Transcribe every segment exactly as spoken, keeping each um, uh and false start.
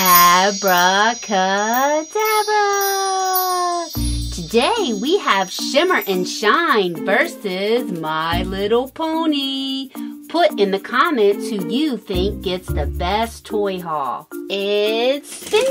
Abracadabra! Today we have Shimmer and Shine versus My Little Pony. Put in the comments who you think gets the best toy haul. It's spin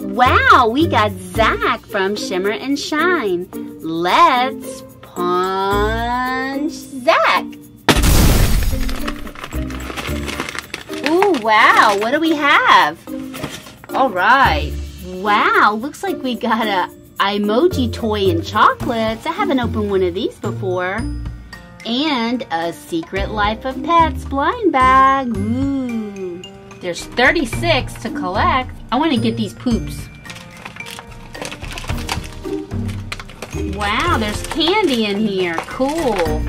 time! Wow, we got Zach from Shimmer and Shine. Let's punch Zach! Ooh, wow, what do we have? All right. Wow, looks like we got a iMoji toy and chocolates. I haven't opened one of these before. And a Secret Life of Pets blind bag. Ooh. There's thirty-six to collect. I want to get these poops. Wow, there's candy in here. Cool.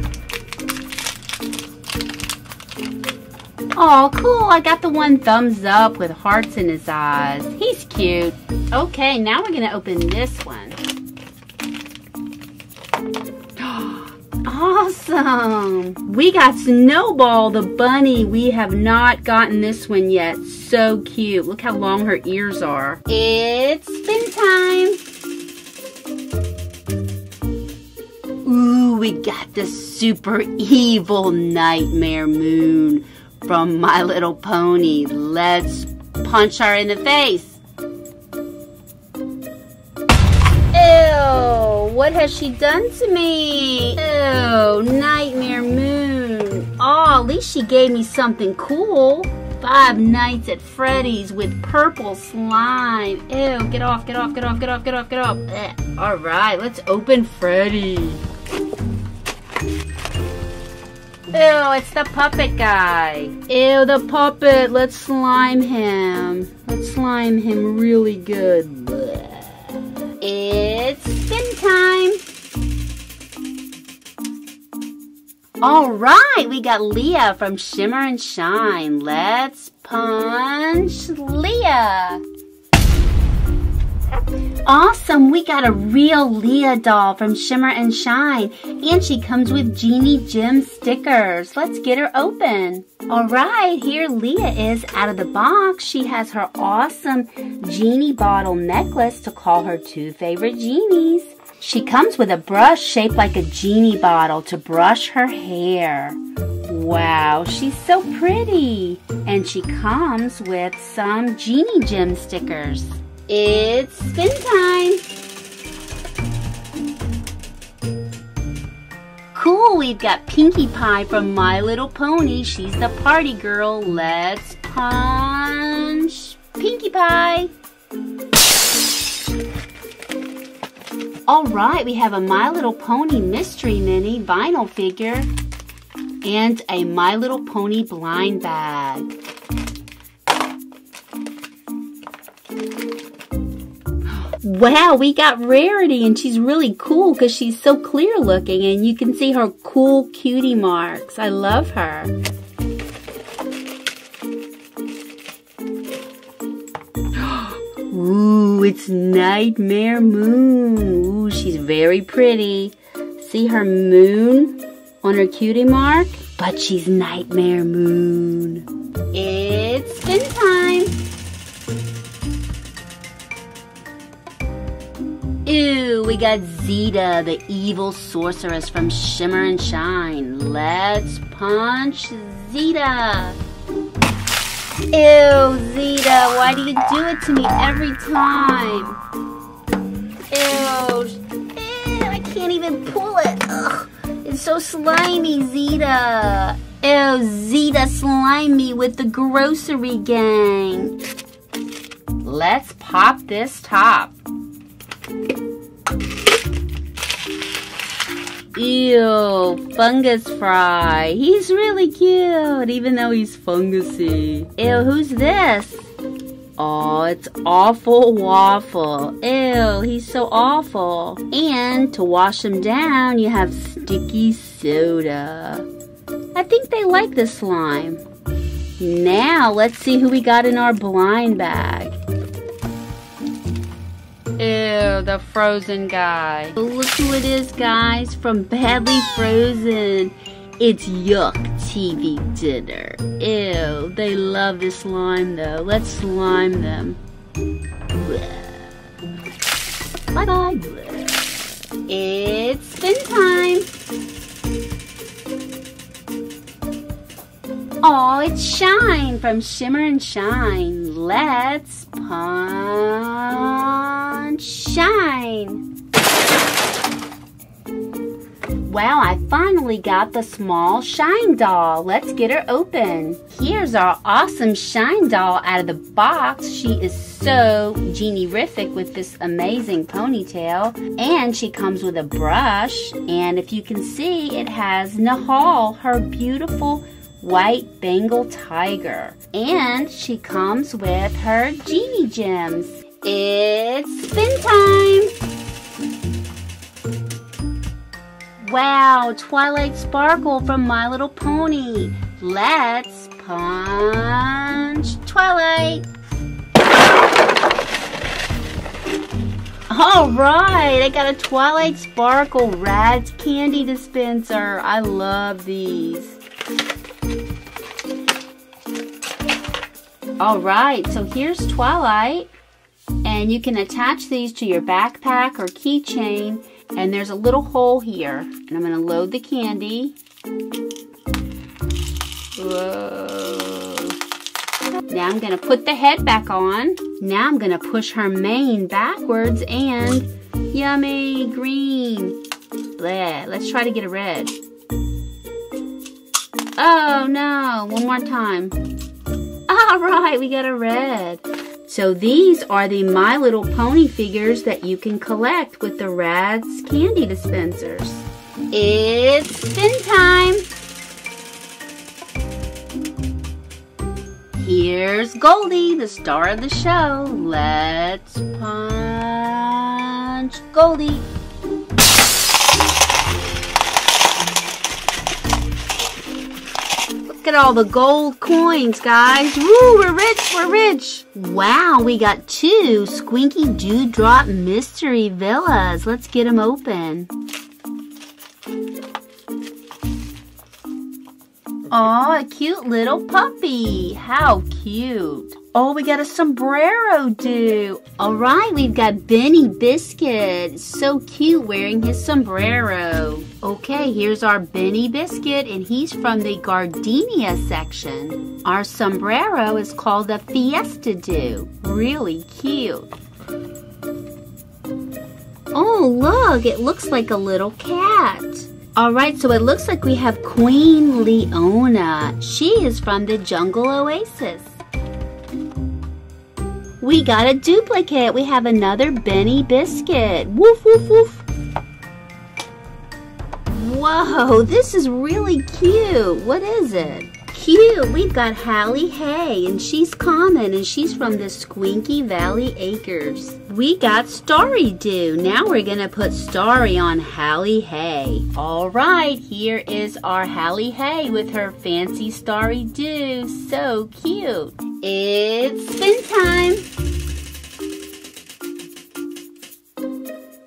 Oh, cool. I got the one thumbs up with hearts in his eyes. He's cute. Okay, now we're going to open this one. Awesome. We got Snowball the bunny. We have not gotten this one yet. So cute. Look how long her ears are. It's spin time. Ooh, we got the super evil Nightmare Moon from My Little Pony. Let's punch her in the face. Ew, what has she done to me? Ew, Nightmare Moon. Oh, at least she gave me something cool. Five Nights at Freddy's with purple slime. Ew, get off, get off, get off, get off, get off, get off. Ugh. All right, let's open Freddy. Ew, it's the puppet guy. Ew, the puppet. Let's slime him. Let's slime him really good. Blech. It's spin time. All right, we got Leah from Shimmer and Shine. Let's punch Leah. Awesome, we got a real Leah doll from Shimmer and Shine, and she comes with Genie Gem stickers. Let's get her open. All right, here Leah is out of the box. She has her awesome genie bottle necklace to call her two favorite genies. She comes with a brush shaped like a genie bottle to brush her hair. Wow, she's so pretty. And she comes with some Genie Gem stickers. It's spin time! Cool, we've got Pinkie Pie from My Little Pony. She's the party girl. Let's punch Pinkie Pie! Alright, we have a My Little Pony Mystery Mini vinyl figure and a My Little Pony blind bag. Wow, we got Rarity, and she's really cool because she's so clear looking, and you can see her cool cutie marks. I love her. Ooh, it's Nightmare Moon. Ooh, she's very pretty. See her moon on her cutie mark? But she's Nightmare Moon. It's spin time. Ew, we got Zeta, the evil sorceress from Shimmer and Shine. Let's punch Zeta. Ew, Zeta, why do you do it to me every time? Ew, ew, I can't even pull it. Ugh, it's so slimy, Zeta. Ew, Zeta slime me with the Grocery Gang. Let's pop this top. Ew, Fungus Fry. He's really cute, even though he's fungusy. Ew, who's this? Oh, it's Awful Waffle. Ew, he's so awful. And to wash him down, you have Sticky Soda. I think they like this slime. Now, let's see who we got in our blind bag. Ew, the frozen guy. Look who it is, guys, from Badly Frozen. It's Yuck T V Dinner. Ew, they love this slime though. Let's slime them. Bye bye. It's spin time. Oh, it's Shine from Shimmer and Shine. Let's punch Shine. Wow, I finally got the small Shine doll. Let's get her open. Here's our awesome Shine doll out of the box. She is so genie-rific with this amazing ponytail. And she comes with a brush. And if you can see, it has Nahal, her beautiful white Bengal tiger. And she comes with her genie gems. It's spin time! Wow, Twilight Sparkle from My Little Pony. Let's punch Twilight. All right, I got a Twilight Sparkle Rads candy dispenser. I love these. All right, so here's Twilight. And you can attach these to your backpack or keychain. And there's a little hole here, and I'm going to load the candy. Whoa. Now I'm going to put the head back on. Now I'm going to push her mane backwards, and yummy, green. Bleh. Let's try to get a red. Oh no, one more time. All right, we got a red. So these are the My Little Pony figures that you can collect with the Rads candy dispensers. It's spin time! Here's Goldie, the star of the show. Let's punch Goldie. Look at all the gold coins, guys. Woo, we're rich, we're rich. Wow, we got two Squinky Dewdrop mystery villas. Let's get them open. Oh, a cute little puppy. How cute. Oh, we got a sombrero do. All right, we've got Benny Biscuit. So cute wearing his sombrero. Okay, here's our Benny Biscuit, and he's from the Gardenia section. Our sombrero is called a Fiesta Do. Really cute. Oh, look, it looks like a little cat. All right, so it looks like we have Queen Leona. She is from the Jungle Oasis. We got a duplicate. We have another Benny Biscuit. Woof, woof, woof. Whoa, this is really cute. What is it? Cute. We've got Hallie Hay, and she's common, and she's from the Squinky Valley Acres. We got Starry Dew. Now we're going to put Starry on Hallie Hay. All right, here is our Hallie Hay with her fancy Starry Dew. So cute. It's spin time!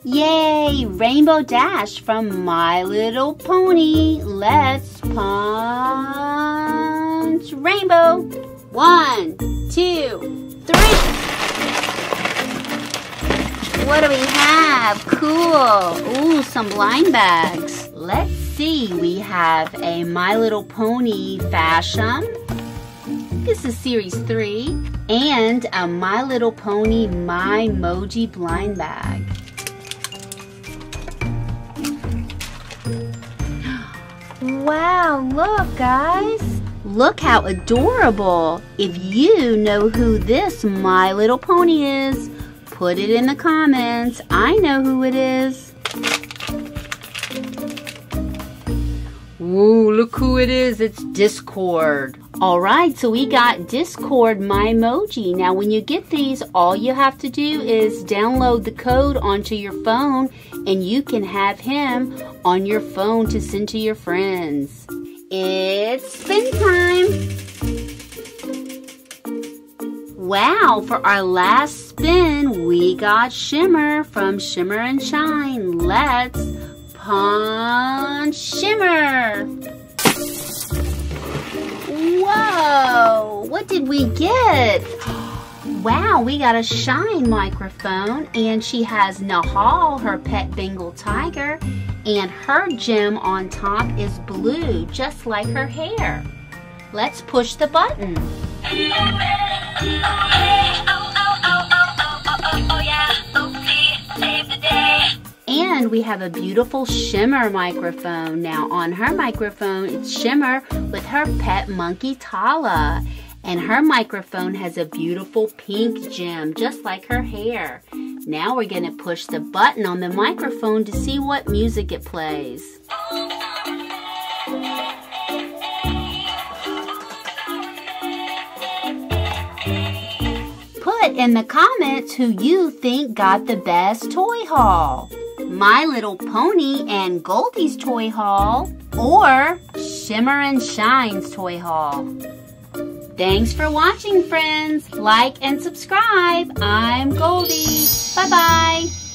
Yay! Rainbow Dash from My Little Pony. Let's punch Rainbow. One, two, three. What do we have? Cool. Ooh, some blind bags. Let's see. We have a My Little Pony Fashion. This is series three, and a My Little Pony MyMoji blind bag. Wow, look guys. Look how adorable. If you know who this My Little Pony is, put it in the comments. I know who it is. Whoa, look who it is. It's Discord. All right, so we got Discord MyMoji. Now, when you get these, all you have to do is download the code onto your phone, and you can have him on your phone to send to your friends. It's spin time! Wow, for our last spin, we got Shimmer from Shimmer and Shine. Let's punch Shimmer! what did we get? Wow, we got a Shine microphone, and she has Nahal, her pet Bengal tiger, and her gem on top is blue, just like her hair. Let's push the button. And we have a beautiful Shimmer microphone. Now on her microphone, it's Shimmer with her pet monkey Tala. And her microphone has a beautiful pink gem, just like her hair. Now we're gonna push the button on the microphone to see what music it plays. Put in the comments who you think got the best toy haul. My Little Pony and Goldie's toy haul, or Shimmer and Shine's toy haul. Thanks for watching, friends. Like and subscribe. I'm Goldie. Bye-bye.